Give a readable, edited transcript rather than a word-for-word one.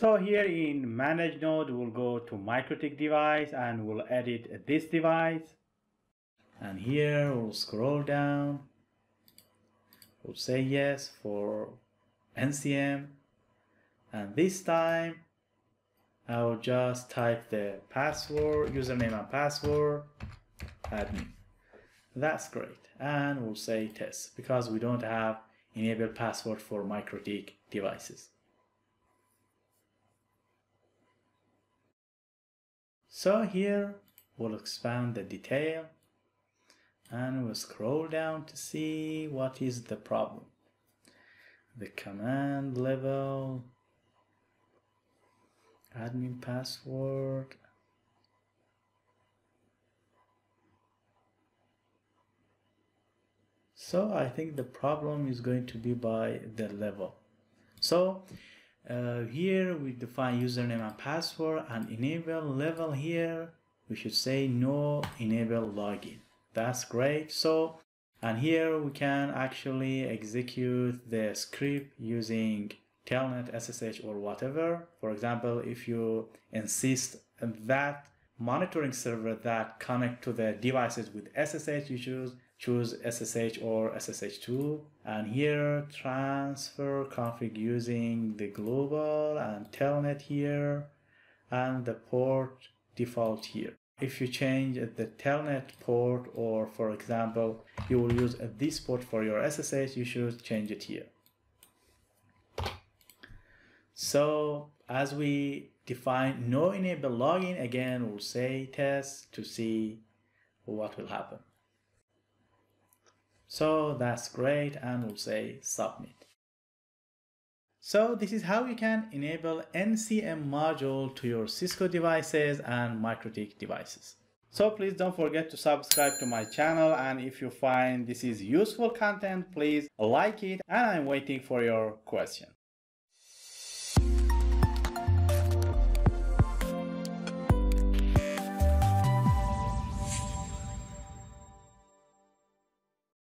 So here in manage node, we'll go to MikroTik device and we'll edit this device. And here we'll scroll down. We'll say yes for NCM. And this time, I'll just type the password, username and password, admin. That's great. And we'll say test because we don't have enabled password for MikroTik devices. So here we'll expand the detail and we'll scroll down to see what is the problem. The command level, admin password. So I think the problem is going to be by the level. So here we define username and password and enable level. Here we should say no enable login. That's great. So and here we can actually execute the script using telnet, SSH, or whatever. For example, if you insist that monitoring server that connect to the devices with SSH, you choose SSH or SSH2. And here transfer config using the global and telnet here and the port default here. If you change the telnet port, or for example you will use this port for your SSH, you should change it here. So as we define no enable login, again we'll say test to see what will happen. So that's great, and we'll say submit. So this is how you can enable NCM module to your Cisco devices and MikroTik devices. So please don't forget to subscribe to my channel, and if you find this is useful content, please like it, and I'm waiting for your question.